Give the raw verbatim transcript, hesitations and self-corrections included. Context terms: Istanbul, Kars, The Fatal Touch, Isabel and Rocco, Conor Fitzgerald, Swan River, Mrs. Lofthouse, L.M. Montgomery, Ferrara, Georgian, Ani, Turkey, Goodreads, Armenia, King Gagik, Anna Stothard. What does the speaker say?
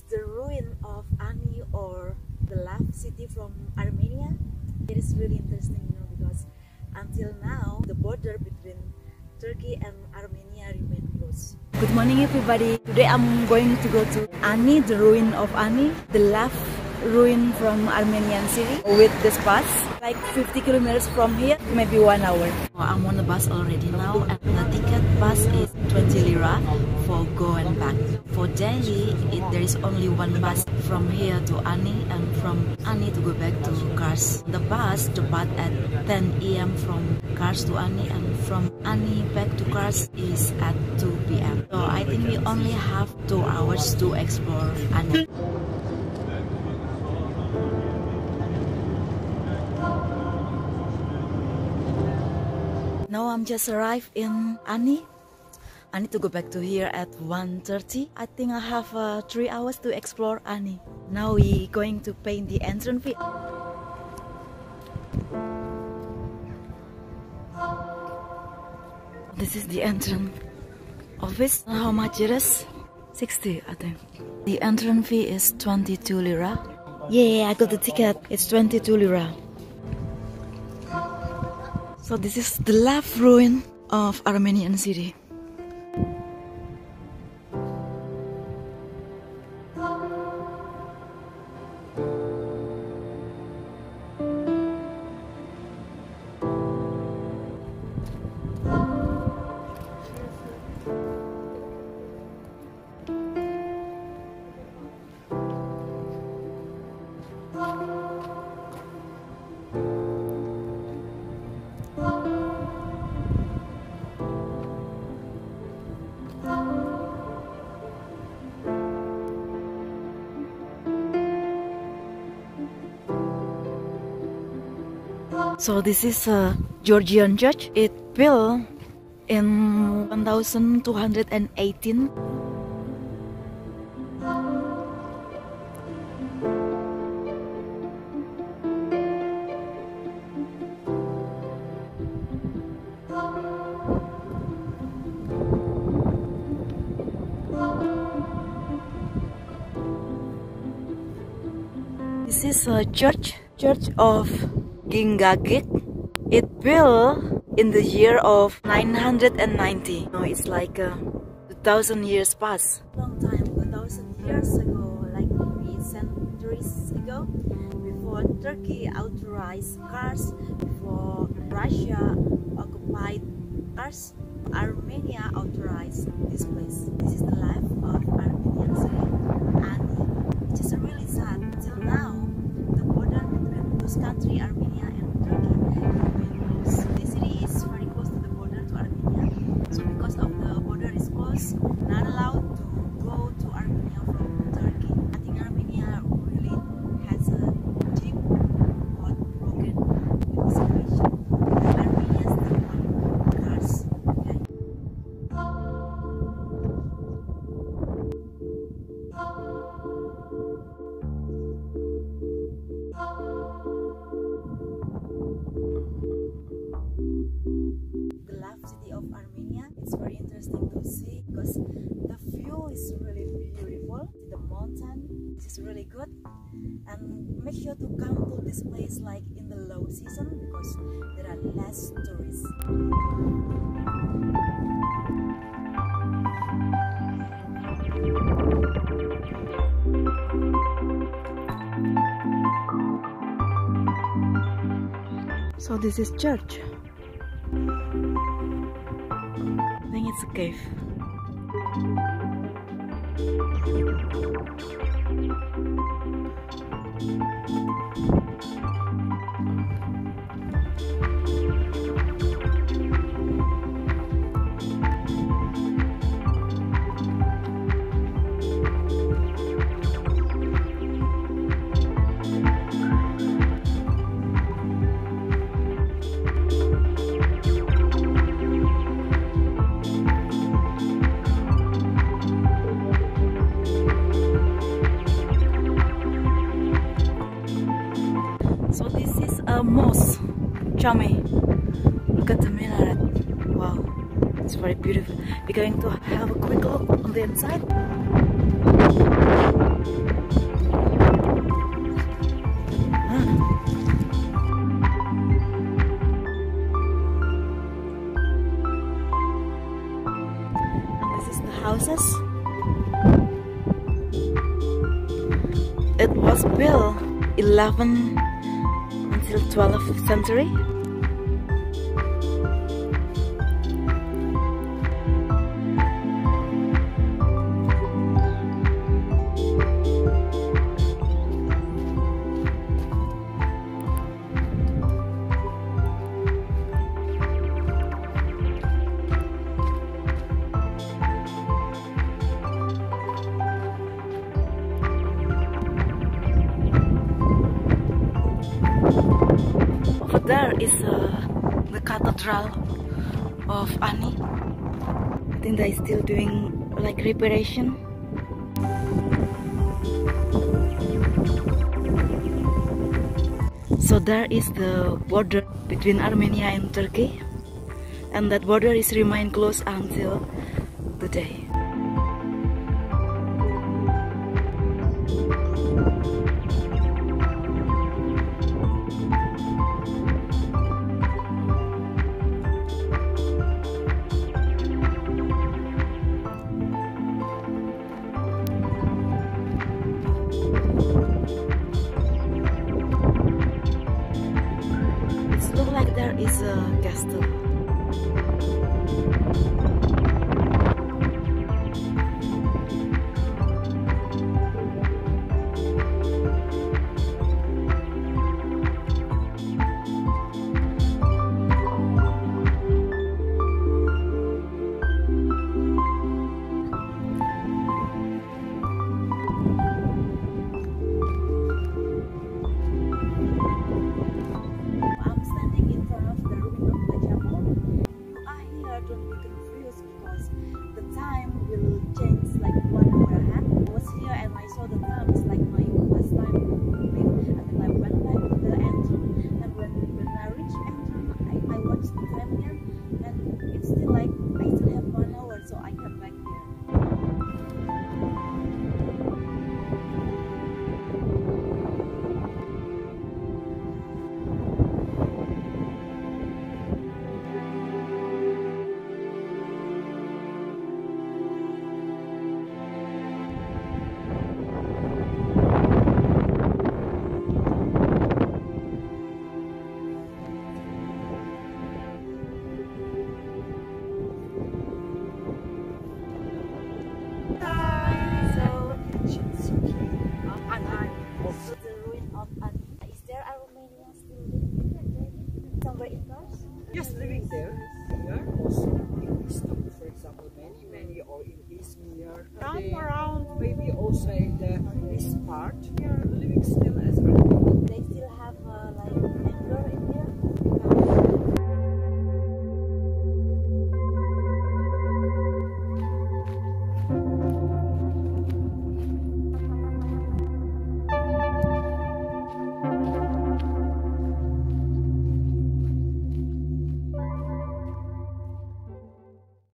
is the ruin of Ani, or the left city from Armenia. It is really interesting, you know, because until now the border between Turkey and Armenia remain closed. Good morning everybody. Today I'm going to go to Ani, the ruin of Ani, the left ruin from Armenian city, with this bus, like fifty kilometers from here, maybe one hour. I'm on the bus already now, and the ticket bus is twenty lira for go and back. For daily, it, there is only one bus from here to Ani and from Ani to go back to Kars. The bus departs at ten A M from Kars to Ani, and from Ani back to Kars is at two P M So I think we only have two hours to explore Ani. Now I'm just arrived in Ani. I need to go back to here at one thirty. I think I have uh, three hours to explore Ani. Now we're going to pay the entrance fee. This is the entrance office. How much it is? sixty, I think. The entrance fee is twenty-two lira. Yeah, I got the ticket. It's twenty-two lira. So this is the left ruin of Armenian city. So this is a Georgian church. It built in one thousand two hundred eighteen. This is a church, Church of King Gagik. It built in the year of nine hundred ninety. Now it's like a thousand years past. Long time, a thousand years ago, like three centuries ago, before Turkey authorized Kars, before Russia occupied Kars, Armenia authorized this place. This is the life of Armenian city, Ani, which is really sad. Till now, the border between those countries, Armenia, not allowed to go to Armenia from Turkey. I think Armenia really has a deep heartbroken with this situation. Armenia is the one Kars. The left city of Armenia, it's very interesting to see, because the view is really beautiful, the mountain is really good. And make sure to come to this place like in the low season, because there are less tourists. So this is church. I think it's a cave. Most charming. Look at the minaret. Wow, it's very beautiful. We're going to have a quick look on the inside. This is the houses. It was built eleven until twelfth century. There is uh, the cathedral of Ani. I think they are still doing like reparation. So there is the border between Armenia and Turkey, and that border is remain closed until today. There is a castle. In Kars? Yes, living there. They are also in Istanbul, for example, many, many, or in Izmir. Around, maybe also in the, this part.